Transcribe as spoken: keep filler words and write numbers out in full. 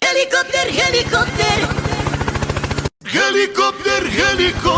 Helicopter, helicopter. Helicopter, helicopter.